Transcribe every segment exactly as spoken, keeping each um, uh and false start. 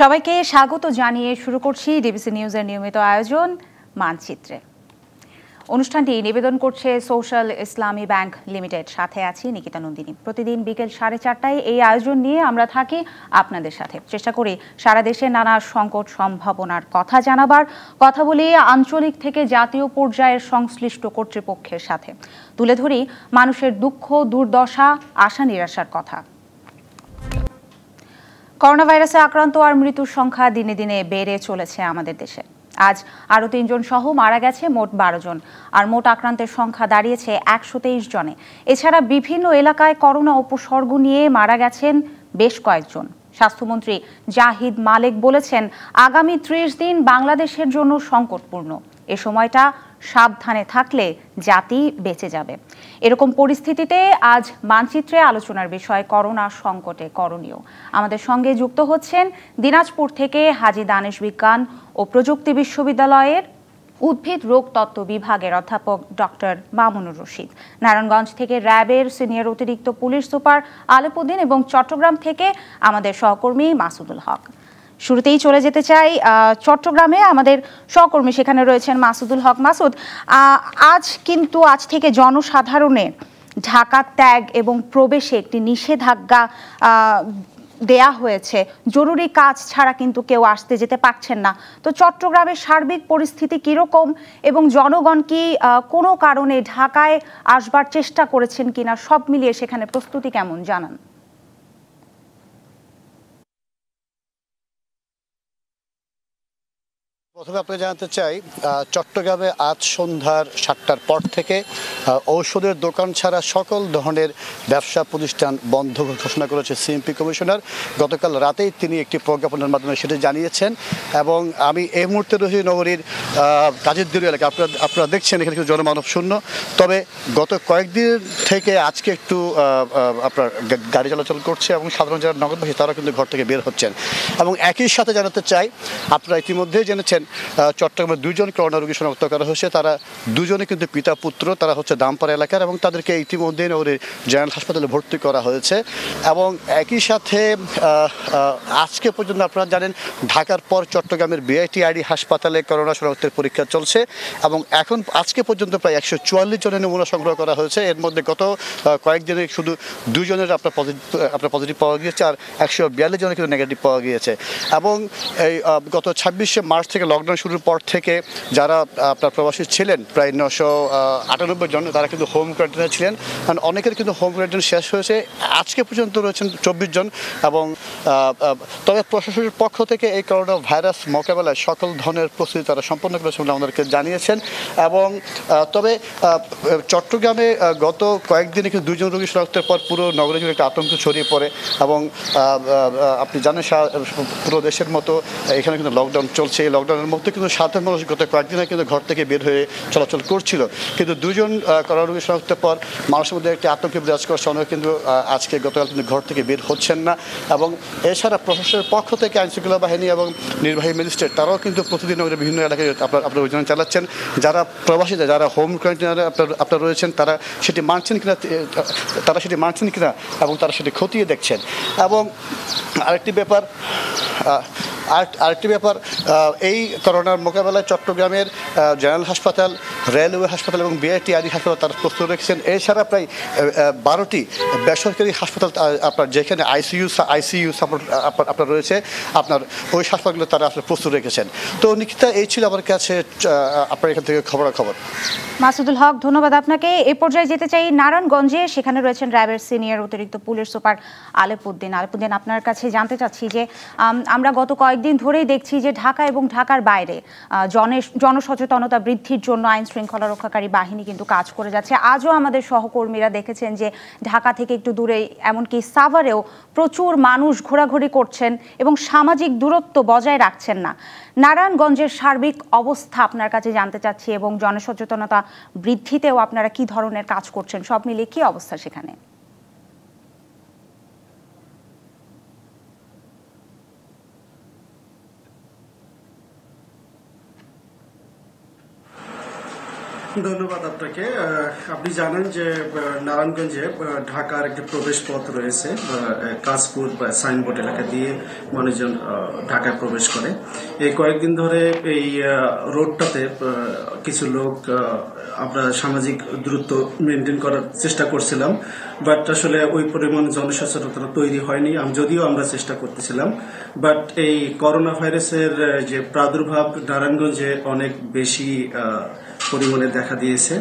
সবাইকে স্বাগত জানিয়ে শুরু করছি ডিবিসি নিউজের নিয়মিত আয়োজন মানচিত্রে। অনুষ্ঠানটি নিবেদন করছে সোশ্যাল ইসলামী ব্যাংক লিমিটেড। সাথে আছি নিকিতা নন্দিনী। প্রতিদিন বিকেল সাড়ে চারটায় এই আয়োজন নিয়ে আমরা থাকি আপনাদের সাথে, চেষ্টা করি সারা দেশে নানা সংকট সম্ভাবনার কথা জানাবার, কথা বলি আঞ্চলিক থেকে জাতীয় পর্যায়ের সংশ্লিষ্ট কর্তৃপক্ষের সাথে, তুলে ধরি মানুষের দুঃখ দুর্দশা আশা নিরাশার কথা। করোনা ভাইরাসে আক্রান্ত আর মৃত্যুর সংখ্যা দিনে দিনে বেড়ে চলেছে আমাদের দেশে। আজ আরও তিনজন সহ মারা গেছে মোট বারো জন, আর মোট আক্রান্তের সংখ্যা দাঁড়িয়েছে একশো তেইশ জনে। এছাড়া বিভিন্ন এলাকায় করোনা উপসর্গ নিয়ে মারা গেছেন বেশ কয়েকজন। স্বাস্থ্যমন্ত্রী জাহিদ মালেক বলেছেন, আগামী ত্রিশ দিন বাংলাদেশের জন্য সংকটপূর্ণ। এ সময়টা সাবধানে থাকলে জাতি বেঁচে যাবে। এরকম পরিস্থিতিতে আজ মানচিত্রে আলোচনার বিষয় করোনা সংকটে করণীয়। আমাদের সঙ্গে যুক্ত হচ্ছেন দিনাজপুর থেকে হাজী দানেশ বিজ্ঞান ও প্রযুক্তি বিশ্ববিদ্যালয়ের উদ্ভিদ রোগ তত্ত্ব বিভাগের অধ্যাপক ড. মামুনুর রশীদ, নারায়ণগঞ্জ থেকে র্যাবের সিনিয়র অতিরিক্ত পুলিশ সুপার আলেপ উদ্দিন এবং চট্টগ্রাম থেকে আমাদের সহকর্মী মাসুদুল হক। শুরুতেই চলে যেতে চাই চট্টগ্রামে, আমাদের সহকর্মী সেখানে রয়েছেন মাসুদুল হক। মাসুদ, আজ কিন্তু আজ থেকে জনসাধারণে ঢাকা ত্যাগ এবং প্রবেশে একটি নিষেধাজ্ঞা দেয়া হয়েছে। জরুরি কাজ ছাড়া কিন্তু কেউ আসতে যেতে পারছেন না। তো চট্টগ্রামের সার্বিক পরিস্থিতি কীরকম এবং জনগণ কি কোনো কারণে ঢাকায় আসবার চেষ্টা করেছেন কিনা, সব মিলিয়ে সেখানে প্রস্তুতি কেমন জানান? প্রথমে আপনাকে জানাতে চাই, চট্টগ্রামে আজ সন্ধ্যার সাতটার পর থেকে ঔষধের দোকান ছাড়া সকল ধরনের ব্যবসা প্রতিষ্ঠান বন্ধ ঘোষণা করেছে সিএমপি কমিশনার। গতকাল রাতেই তিনি একটি প্রজ্ঞাপনের মাধ্যমে সেটা জানিয়েছেন। এবং আমি এই মুহূর্তে রয়েছি নগরীর কাজীরদিরু এলাকা। আপনারা আপনারা দেখছেন এখানে কিছু জনমানব শূন্য। তবে গত কয়েকদিন থেকে আজকে একটু আপনার গাড়ি চলাচল করছে এবং সাধারণ যারা নগরবাসী তারা কিন্তু ঘর থেকে বের হচ্ছেন। এবং একই সাথে জানাতে চাই, আপনারা ইতিমধ্যেই জেনেছেন চট্টগ্রামে দুজন করোনা রোগী শনাক্ত করা হয়েছে। তারা দুজনে কিন্তু পিতা পুত্র, তারা হচ্ছে দামপাড়া এলাকার এবং তাদেরকে ইতিমধ্যে নগরের জেনারেল হাসপাতালে ভর্তি করা হয়েছে। এবং একই সাথে আজকে পর্যন্ত আপনারা জানেন ঢাকার পর চট্টগ্রামের বিআইটিআইডি হাসপাতালে করোনা শনাক্তের পরীক্ষা চলছে এবং এখন আজকে পর্যন্ত প্রায় একশো চুয়াল্লিশ জনের নমুনা সংগ্রহ করা হয়েছে। এর মধ্যে গত কয়েকদিনে শুধু দুজনের আপনার পজিটিভ আপনার পজিটিভ পাওয়া গিয়েছে, আর একশো বিয়াল্লিশ জনের কিন্তু নেগেটিভ পাওয়া গিয়েছে। এবং এই গত ছাব্বিশে মার্চ থেকে লকডাউন শুরুর পর থেকে যারা আপনার প্রবাসী ছিলেন প্রায় নশো আটানব্বই জন, তারা কিন্তু হোম কোয়ারেন্টাইনে ছিলেন। কারণ অনেকের কিন্তু হোম কোয়ারেন্টাইন শেষ হয়েছে। আজকে পর্যন্ত রয়েছেন চব্বিশ জন। এবং তবে প্রশাসনের পক্ষ থেকে এই করোনা ভাইরাস মোকাবেলায় সকল ধরনের প্রস্তুতি তারা সম্পন্ন করেছে বলে আমাদেরকে জানিয়েছেন। এবং তবে চট্টগ্রামে গত কয়েকদিনে কিন্তু দুজন রোগী শনাক্তের পর পুরো নগরে জুড়ে একটা আতঙ্ক ছড়িয়ে পড়ে। এবং আপনি জানেন পুরো দেশের মতো এখানে কিন্তু লকডাউন চলছে। এই লকডাউন মধ্যে কিন্তু সাধারণ মানুষ গত কয়েকদিনে কিন্তু ঘর থেকে বের হয়ে চলাচল করছিল। কিন্তু দুজন করোনা রোগী শনাক্তের পর মানুষের মধ্যে একটি আতঙ্ক বিরাজ করছে। অনেকে কিন্তু আজকে গতকাল কিন্তু ঘর থেকে বের হচ্ছেন না। এবং এছাড়া প্রশাসনের পক্ষ থেকে আইনশৃঙ্খলা বাহিনী এবং নির্বাহী ম্যাজিস্ট্রেট তারাও কিন্তু প্রতিদিন বিভিন্ন এলাকায় আপনার আপনার অভিযান চালাচ্ছেন। যারা প্রবাসীরা যারা হোম কোয়ারেন্টাইনে আপনার আপনার রয়েছেন তারা সেটি মানছেন কিনা তারা সেটি মানছেন কিনা এবং তারা সেটি খতিয়ে দেখছেন। এবং আরেকটি ব্যাপার আর আরেকটি ব্যাপার এই করোনার মোকাবেলায় চট্টগ্রামের জেনারেল হাসপাতাল, রেলওয়ে হাসপাতাল এবং বিআইটিআইডি হাসপাতাল তারা প্রস্তুত রেখেছেন। এছাড়া প্রায় বারোটি বেসরকারি হাসপাতাল আপনার যেখানে আইসিইউ আইসিইউ সাপোর্ট আপনার রয়েছে, আপনার ওই হাসপাতালগুলো তারা আসলে প্রস্তুত রেখেছেন। তো নিকিতা, এই ছিল আমার কাছে আপনার এখান থেকে খবরাখবর। মাসুদুল হক, ধন্যবাদ আপনাকে। এ পর্যায়ে যেতে চাই নারায়ণগঞ্জে, সেখানে রয়েছেন র্যাবের সিনিয়র অতিরিক্ত পুলিশ সুপার আলেপ উদ্দিন। আলেপ উদ্দিন, আপনার কাছে জানতে চাচ্ছি যে আমরা গত কয়েকদিন ধরেই দেখছি যে ঢাকা এবং ঢাকার বাইরে জনসচেতনতা বৃদ্ধির জন্য আইন শৃঙ্খলা রক্ষাকারী বাহিনী কিন্তু কাজ করে যাচ্ছে। আজও আমাদের সহকর্মীরা দেখেছেন যে ঢাকা থেকে একটু দূরে এমনকি সাভারেও প্রচুর মানুষ ঘোরাঘুরি করছেন এবং সামাজিক দূরত্ব বজায় রাখছেন না। নারায়ণগঞ্জের সার্বিক অবস্থা আপনার কাছে জানতে চাচ্ছি এবং জনসচেতনতা বৃদ্ধিতেও আপনারা কি ধরনের কাজ করছেন, সব মিলিয়ে কি অবস্থা সেখানে? ধন্যবাদ আপনাকে। আপনি জানেন যে নারায়ণগঞ্জে ঢাকার একটি প্রবেশ পথ রয়েছে, কাজপুর বা সাইনবোর্ড এলাকা দিয়ে মানুষজন ঢাকায় প্রবেশ করে। এই কয়েকদিন ধরে এই রোডটাতে কিছু লোক আমরা সামাজিক দূরত্ব মেনটেন করার চেষ্টা করছিলাম, বাট আসলে ওই পরিমাণ জনসচেতনতা তৈরি হয়নি। যদিও আমরা চেষ্টা করতেছিলাম, বাট এই করোনা ভাইরাসের যে প্রাদুর্ভাব নারায়ণগঞ্জে অনেক বেশি পরিমাণে দেখা দিয়েছে,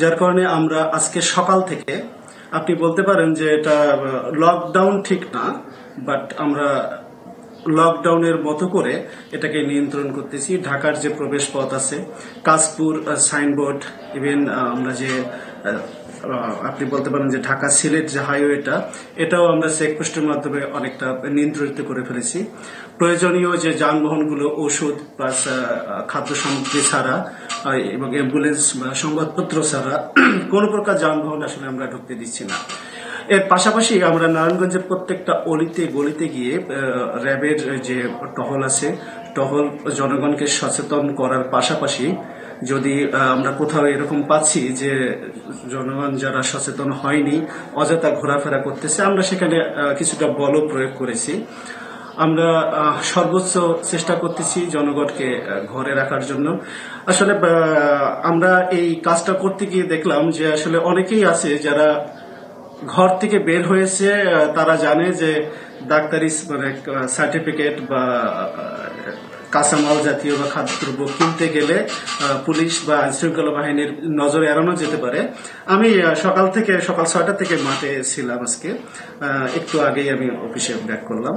যার কারণে আমরা আজকে সকাল থেকে, আপনি বলতে পারেন যে এটা লকডাউন ঠিক না, বাট আমরা লকডাউনের মতো করে এটাকে নিয়ন্ত্রণ করতেছি। ঢাকার যে প্রবেশ পথ আছে, কাজপুর সাইনবোর্ড, ইভেন আমরা যে আপনি বলতে পারেন যে ঢাকা সিলেট যে হাইওয়েটা, এটাও আমরা চেকপোস্টের মাধ্যমে অনেকটা নিয়ন্ত্রিত করে ফেলেছি। প্রয়োজনীয় যে যানবাহনগুলো ওষুধ প্লাস খাদ্য সামগ্রী ছাড়া এবং অ্যাম্বুলেন্স বা সংবাদপত্র ছাড়া কোনো প্রকার যানবাহন আসলে আমরা ঢুকতে দিচ্ছি না। এর পাশাপাশি আমরা নারায়ণগঞ্জের প্রত্যেকটা অলিতে গলিতে গিয়ে র্যাবের যে টহল আছে, টহল জনগণকে সচেতন করার পাশাপাশি যদি আমরা কোথাও এরকম পাচ্ছি যে জনগণ যারা সচেতন হয়নি, অযথা ঘোরাফেরা করতেছে, আমরা সেখানে কিছুটা বল প্রয়োগ করেছি। আমরা সর্বোচ্চ চেষ্টা করতেছি জনগণকে ঘরে রাখার জন্য। আসলে আমরা এই কাজটা করতে গিয়ে দেখলাম যে আসলে অনেকেই আছে যারা ঘর থেকে বের হয়েছে, তারা জানে যে ডাক্তারি মানে সার্টিফিকেট বা কাঁচামাল জাতীয় বা খাদ্যদ্রব্য কিনতে গেলে পুলিশ বা আইনশৃঙ্খলা বাহিনীর নজরে এড়ানো যেতে পারে। আমি সকাল থেকে সকাল ছয়টা থেকে মাঠে ছিলাম, আজকে একটু আগেই আমি অফিসে ব্যাক করলাম।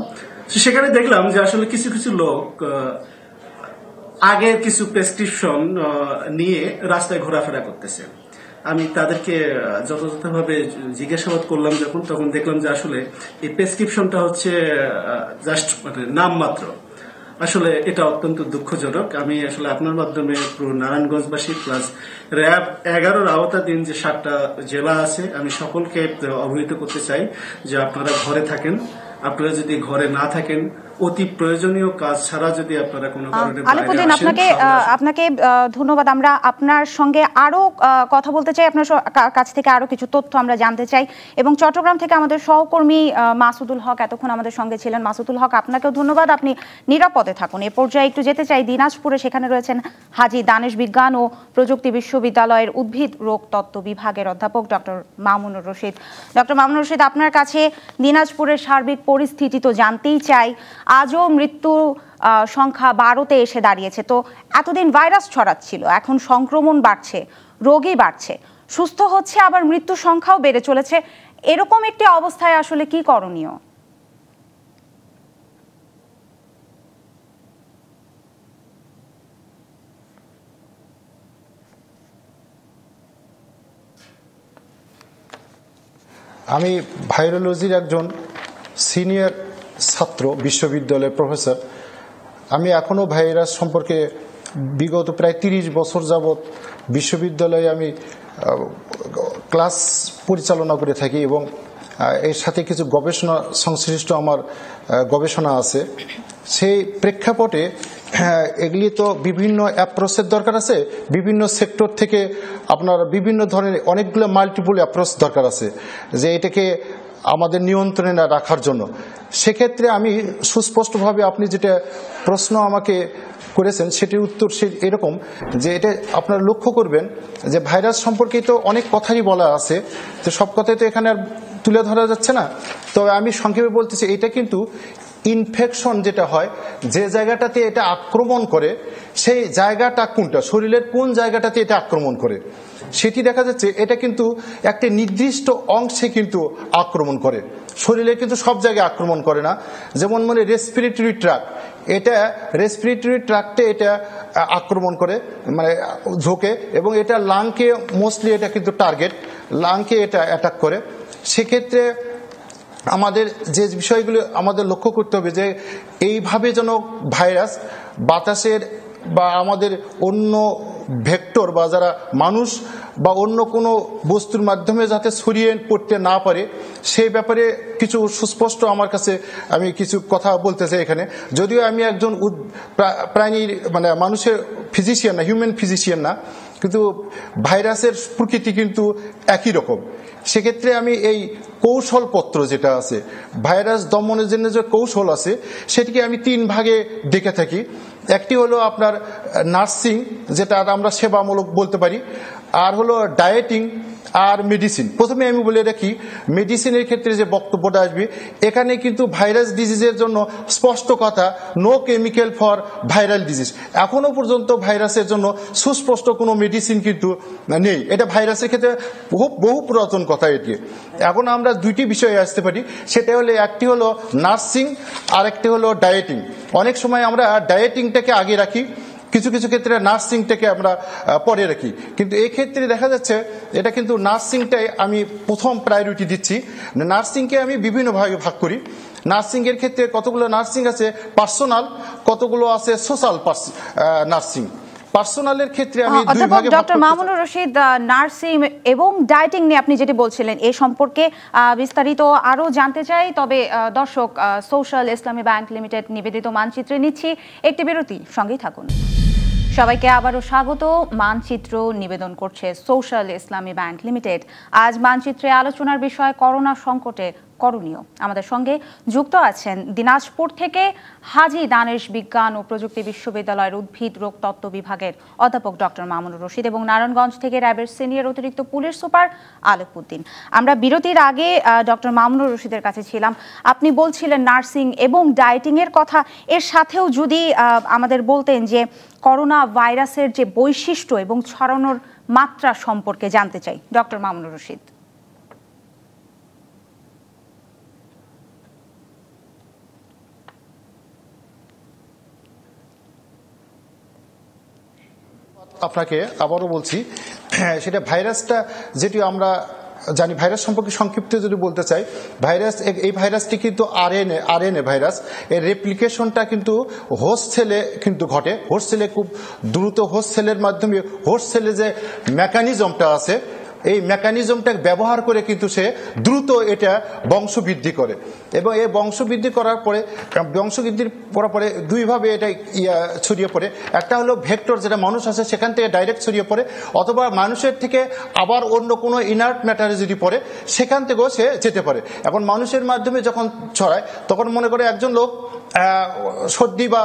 সেখানে দেখলাম যে আসলে কিছু কিছু লোক আগের কিছু প্রেসক্রিপশন নিয়ে রাস্তায় ঘোরাফেরা করতেছে। আমি তাদেরকে যথাযথভাবে জিজ্ঞাসাবাদ করলাম যখন, তখন দেখলাম যে আসলে এই প্রেসক্রিপশনটা হচ্ছে জাস্ট মানে নামমাত্র। আসলে এটা অত্যন্ত দুঃখজনক। আমি আসলে আপনার মাধ্যমে পুরো নারায়ণগঞ্জবাসী প্লাস র্যাব এগারোর আওতাধীন যে সাতটা জেলা আছে, আমি সকলকে অবহিত করতে চাই যে আপনারা ঘরে থাকেন। আপনারা যদি ঘরে না থাকেন, অতি প্রয়োজনীয় কাজ ছাড়া যদি আপনারা কোনো কারণে আলেপ উদ্দিন, আপনাকে আপনাকে ধন্যবাদ। আমরা আপনার সঙ্গে আরো কথা বলতে চাই, আপনার কাছ থেকে আরো কিছু তথ্য আমরা জানতে চাই। এবং চট্টগ্রাম থেকে আমাদের সহকর্মী মাসুদুল হক এতক্ষণ আমাদের সঙ্গে ছিলেন। মাসুদুল হক, আপনাকেও ধন্যবাদ, আপনি নিরাপদে থাকুন। এ পর্যায়ে একটু যেতে চাই দিনাজপুরে, সেখানে রয়েছেন হাজী দানেশ বিজ্ঞান ও প্রযুক্তি বিশ্ববিদ্যালয়ের উদ্ভিদ রোগ তত্ত্ব বিভাগের অধ্যাপক ড. মামুনুর রশীদ। ড. মামুনুর রশীদ, আপনার কাছে দিনাজপুরের সার্বিক পরিস্থিতি তো জানতেই চাই। আজও মৃত্যু সংখ্যা বারোতে এসে দাঁড়িয়েছে। তো এতদিন ভাইরাস ছড়াচ্ছিল, এখন সংক্রমণ বাড়ছে, রোগী বাড়ছে, সুস্থ হচ্ছে, আবার মৃত্যু সংখ্যাও বেড়ে চলেছে। এরকম একটি অবস্থায় আসলে কি করণীয়? আমি ভাইরোলজির একজন সিনিয়র ছাত্র, বিশ্ববিদ্যালয়ের প্রফেসর। আমি এখনও ভাইরাস সম্পর্কে বিগত প্রায় তিরিশ বছর যাবৎ বিশ্ববিদ্যালয়ে আমি ক্লাস পরিচালনা করে থাকি এবং এর সাথে কিছু গবেষণা সংশ্লিষ্ট আমার গবেষণা আছে। সেই প্রেক্ষাপটে এগুলি তো বিভিন্ন অ্যাপ্রোচের দরকার আছে, বিভিন্ন সেক্টর থেকে আপনার বিভিন্ন ধরনের অনেকগুলো মাল্টিপল অ্যাপ্রোচ দরকার আছে যে এটাকে আমাদের নিয়ন্ত্রণে রাখার জন্য। সেক্ষেত্রে আমি সুস্পষ্টভাবে আপনি যেটা প্রশ্ন আমাকে করেছেন সেটির উত্তর সে এরকম যে এটা আপনারা লক্ষ্য করবেন যে ভাইরাস সম্পর্কে তো অনেক কথাই বলা আছে, তো সব কথাই তো এখানে আর তুলে ধরা যাচ্ছে না। তবে আমি সংক্ষেপে বলতেছি, এটা কিন্তু ইনফেকশন যেটা হয়, যে জায়গাটাতে এটা আক্রমণ করে সেই জায়গাটা কোনটা, শরীরের কোন জায়গাটাতে এটা আক্রমণ করে সেটি দেখা যাচ্ছে এটা কিন্তু একটা নির্দিষ্ট অংশে কিন্তু আক্রমণ করে, শরীরে কিন্তু সব জায়গায় আক্রমণ করে না। যেমন মানে রেসপিরেটরি ট্র্যাক্ট, এটা রেসপিরেটরি ট্র্যাক্টে এটা আক্রমণ করে মানে ঝোঁকে, এবং এটা লাংকে মোস্টলি এটা কিন্তু টার্গেট, লাংকে এটা অ্যাটাক করে। সেক্ষেত্রে আমাদের যে বিষয়গুলো আমাদের লক্ষ্য করতে হবে যে এইভাবে যেন ভাইরাস বাতাসের বা আমাদের অন্য ভেক্টর বা যারা মানুষ বা অন্য কোনো বস্তুর মাধ্যমে যাতে ছড়িয়ে পড়তে না পারে সেই ব্যাপারে কিছু সুস্পষ্ট আমার কাছে আমি কিছু কথা বলতে চাই এখানে। যদিও আমি একজন প্রাণীর মানে মানুষের ফিজিশিয়ান না, হিউম্যান ফিজিশিয়ান না, কিন্তু ভাইরাসের প্রকৃতি কিন্তু একই রকম। সেক্ষেত্রে আমি এই কৌশলপত্র যেটা আছে ভাইরাস দমনের জন্য যে কৌশল আছে সেটিকে আমি তিন ভাগে দেখে থাকি। একটি হলো আপনার নার্সিং, যেটা আমরা সেবামূলক বলতে পারি, আর হলো ডায়েটিং, আর মেডিসিন। প্রথমে আমি বলে রাখি মেডিসিনের ক্ষেত্রে যে বক্তব্যটা আসবে এখানে কিন্তু ভাইরাস ডিজিজের জন্য স্পষ্ট কথা no chemical for viral disease. এখনও পর্যন্ত ভাইরাসের জন্য সুস্পষ্ট কোনো মেডিসিন কিন্তু নেই। এটা ভাইরাসের ক্ষেত্রে বহু বহু পুরাতন কথা। এটি এখন আমরা দুইটি বিষয়ে আসতে পারি, সেটা হলে একটি হলো নার্সিং আর একটি হলো ডায়েটিং। অনেক সময় আমরা ডায়েটিংটাকে আগে রাখি, কিছু কিছু ক্ষেত্রে নার্সিংটাকে আমরা পরে রাখি, কিন্তু এক্ষেত্রে দেখা যাচ্ছে এটা কিন্তু নার্সিংটাই আমি প্রথম প্রায়োরিটি দিচ্ছি। নার্সিংকে আমি বিভিন্ন ভাগে ভাগ করি। নার্সিংয়ের ক্ষেত্রে কতগুলো নার্সিং আছে পার্সোনাল, কতগুলো আছে সোশ্যাল নার্সিং। পার্সোনালের ক্ষেত্রে আমি দুই ভাগে। ডক্টর মামুনুর রশীদ, নার্সিং এবং ডায়েটিং নিয়ে আপনি যেটি বলছিলেন এই সম্পর্কে বিস্তারিত আরো জানতে চাই। তবে দর্শক, সোশ্যাল ইসলামী ব্যাংক লিমিটেড নিবেদিত মানচিত্রে নিচ্ছি একটি বিরতি, সঙ্গেই থাকুন। সবাইকে আবারও স্বাগত। মানচিত্র নিবেদন করছে সোশ্যাল ইসলামী ব্যাংক লিমিটেড। আজ মানচিত্রে আলোচনার বিষয় করোনা সংকটে করণীয়। আমাদের সঙ্গে যুক্ত আছেন দিনাজপুর থেকে হাজী দানেশ বিজ্ঞান ও প্রযুক্তি বিশ্ববিদ্যালয়ের উদ্ভিদ রোগ তত্ত্ব বিভাগের অধ্যাপক ডক্টর মামুনুর রশীদ এবং নারায়ণগঞ্জ থেকে র্যাবের সিনিয়র অতিরিক্ত পুলিশ সুপার আলেপ উদ্দিন। আমরা বিরতির আগে ডক্টর মামুনুর রশীদের কাছে ছিলাম। আপনি বলছিলেন নার্সিং এবং ডায়েটিংয়ের কথা, এর সাথেও যদি আমাদের বলতেন যে করোনা ভাইরাসের যে বৈশিষ্ট্য এবং ছড়ানোর মাত্রা সম্পর্কে জানতে চাই ডক্টর মামুনুর রশীদ। আপনাকে আবারও বলছি, সেটা ভাইরাসটা যেটি আমরা জানি, ভাইরাস সম্পর্কে সংক্ষিপ্ত যদি বলতে চাই, ভাইরাস এই ভাইরাসটি কিন্তু R N A R N A virus. এর রেপ্লিকেশনটা কিন্তু হোস্ট সেলে কিন্তু ঘটে। হোস্ট সেলে খুব দ্রুত হোস্ট সেলের মাধ্যমে হোস্ট সেলে যে মেকানিজমটা আছে এই মেকানিজমটাকে ব্যবহার করে কিন্তু সে দ্রুত এটা বংশবৃদ্ধি করে, এবং এই বংশবৃদ্ধি করার পরে বংশবৃদ্ধির পরার পরে দুইভাবে এটা ছড়িয়ে পড়ে। একটা হলো ভেক্টর, যেটা মানুষ আছে সেখান থেকে ডাইরেক্ট ছড়িয়ে পড়ে, অথবা মানুষের থেকে আবার অন্য কোনো ইনার্ট ম্যাটারে যদি পড়ে সেখান থেকেও সে যেতে পারে। এখন মানুষের মাধ্যমে যখন ছড়ায় তখন মনে করে একজন লোক সর্দি বা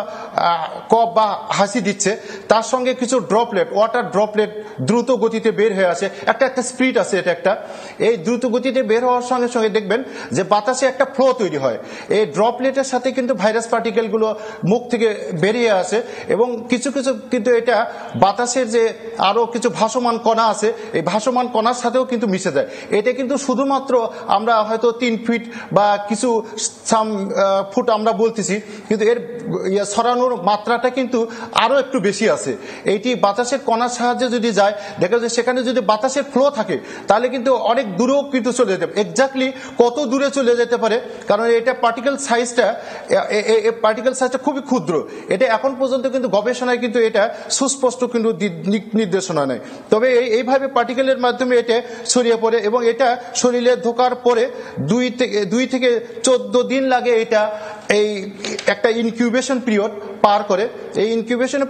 কফ বা হাসি দিচ্ছে, তার সঙ্গে কিছু ড্রপলেট, ওয়াটার ড্রপলেট দ্রুত গতিতে বের হয়ে আসে, একটা একটা স্পিড আছে এটা একটা। এই দ্রুত গতিতে বের হওয়ার সঙ্গে সঙ্গে দেখবেন যে বাতাসে একটা ফ্লো তৈরি হয়। এই ড্রপলেটের সাথে কিন্তু ভাইরাস পার্টিকেলগুলো মুখ থেকে বেরিয়ে আসে, এবং কিছু কিছু কিন্তু এটা বাতাসের যে আরও কিছু ভাসমান কণা আছে এই ভাসমান কণার সাথেও কিন্তু মিশে যায়। এটা কিন্তু শুধুমাত্র আমরা হয়তো তিন ফিট বা কিছু সাম ফুট আমরা বলতেছি, কিন্তু এর ছড়ানোর মাত্রাটা কিন্তু আরও একটু বেশি আছে। এইটি বাতাসের কণার সাহায্যে যদি যায় দেখা যায় সেখানে যদি বাতাসের ফ্লো থাকে তাহলে কিন্তু অনেক দূরেও কিন্তু চলে যেতে পারে। এক্স্যাক্টলি কত দূরে চলে যেতে পারে, কারণ এটা পার্টিকেল সাইজটা পার্টিকেল সাইজটা খুবই ক্ষুদ্র। এটা এখন পর্যন্ত কিন্তু গবেষণায় কিন্তু এটা সুস্পষ্ট কিন্তু নির্দেশনা নেই। তবে এইভাবে পার্টিকেলের মাধ্যমে এটা ছড়িয়ে পড়ে, এবং এটা শরীরে ঢোকার পরে দুই থেকে দুই থেকে চোদ্দ দিন লাগে এটা এই একটা ইনকিউবেশন পিরিয়ড পার করে। এই ইনকিউবেশন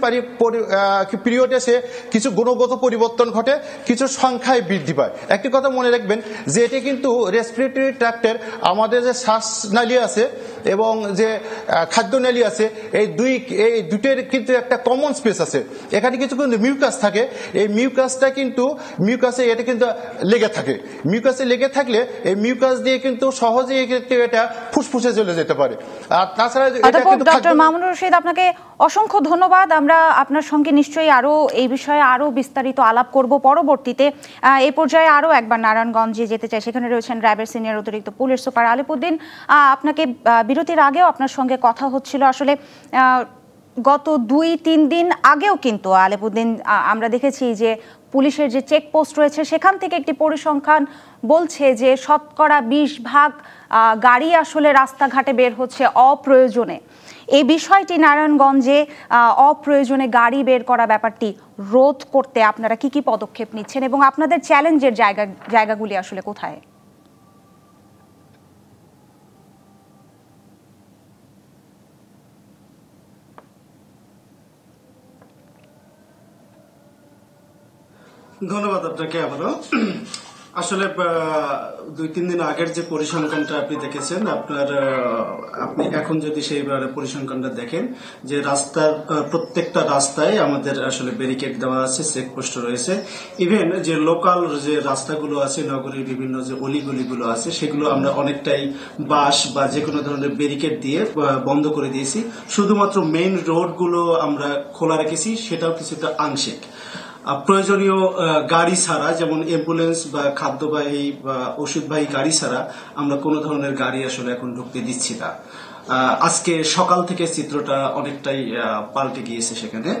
পিরিয়ডে সে কিছু গুণগত পরিবর্তন ঘটে, কিছু সংখ্যায় বৃদ্ধি পায়। একটি কথা মনে রাখবেন যে এটি কিন্তু রেসপিরেটরি ট্র্যাক্টের, আমাদের যে শ্বাসনালী আছে এবং যে খাদ্যনালী আছে এই দুই এই দুটির কিন্তু একটা কমন স্পেস আছে। এখানে কিছু কিন্তু মিউকাস থাকে, এই মিউকাসটা কিন্তু মিউকাসে এটা কিন্তু লেগে থাকে। মিউকাসে লেগে থাকলে এই মিউকাস দিয়ে কিন্তু সহজেই এটা ফুসফুসে চলে যেতে পারে। আর তাছাড়া ডক্টর মামুনুর রশীদ আপনাকে অসংখ্য ধন্যবাদ। আমরা আপনার সঙ্গে নিশ্চয়ই আরও এই বিষয়ে আরও বিস্তারিত আলাপ করব পরবর্তীতে। এ পর্যায়ে আরও একবার নারায়ণগঞ্জে যেতে চাই, সেখানে রয়েছেন র্যাবের সিনিয়র অতিরিক্ত পুলিশ সুপার আলেপ উদ্দিন। আপনাকে বিরতির আগেও আপনার সঙ্গে কথা হচ্ছিল, আসলে গত দুই তিন দিন আগেও কিন্তু আলেপ উদ্দিন আমরা দেখেছি যে পুলিশের যে চেকপোস্ট রয়েছে সেখান থেকে একটি পরিসংখ্যান বলছে যে শতকরা বিশ ভাগ গাড়ি আসলে রাস্তাঘাটে বের হচ্ছে অপ্রয়োজনে। এই বিষয়টি নারায়ণগঞ্জে অপ্রয়োজনে গাড়ি বের করা ব্যাপারটি রোধ করতে আপনারা কি কি পদক্ষেপ নিচ্ছেন এবং আপনাদের চ্যালেঞ্জের জায়গা জায়গাগুলি আসলে কোথায়? ধন্যবাদ আপনাকে আবারও। আসলে দুই তিন দিন আগের যে পরিসংখ্যানটা আপনি দেখেছেন, আপনার আপনি এখন যদি সেইবারে পরিসংখ্যানটা দেখেন যে রাস্তার প্রত্যেকটা রাস্তায় আমাদের আসলে ব্যারিকেড দেওয়া আছে, চেকপোস্ট রয়েছে, ইভেন যে লোকাল যে রাস্তাগুলো আছে নগরীর বিভিন্ন যে অলিগলিগুলো আছে সেগুলো আমরা অনেকটাই বাঁশ বা যে কোনো ধরনের ব্যারিকেড দিয়ে বন্ধ করে দিয়েছি। শুধুমাত্র মেইন রোডগুলো আমরা খোলা রেখেছি, সেটাও কিছুটা আংশিক। প্রয়োজনীয় গাড়ি ছাড়া, যেমন অ্যাম্বুলেন্স বা খাদ্যবাহী বা ওষুধবাহী গাড়ি ছাড়া আমরা কোনো ধরনের গাড়ি আসলে এখন ঢুকতে দিচ্ছি না। আজকে সকাল থেকে চিত্রটা অনেকটাই পাল্টে গিয়েছে, সেখানে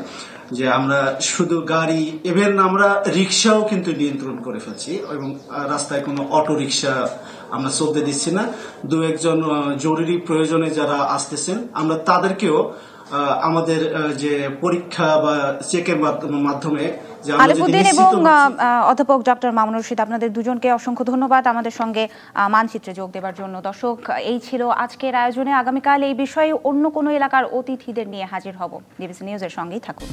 যে আমরা শুধু গাড়ি, ইভেন আমরা রিক্সাও কিন্তু নিয়ন্ত্রণ করে ফেলছি এবং রাস্তায় কোনো অটো রিক্সা আমরা চলতে দিচ্ছি না। দু একজন জরুরি প্রয়োজনে যারা আসতেছেন আমরা তাদেরকেও আমাদের যে পরীক্ষা বা চেকের মাধ্যমে। আলেপ উদ্দিন এবং অধ্যাপক ড. মামুনুর রশীদ, আপনাদের দুজনকে অসংখ্য ধন্যবাদ আমাদের সঙ্গে মানচিত্রে যোগ দেওয়ার জন্য। দর্শক, এই ছিল আজকের আয়োজনে। আগামীকাল এই বিষয়ে অন্য কোনো এলাকার অতিথিদের নিয়ে হাজির হব। ডিবিসি নিউজের সঙ্গেই থাকুন।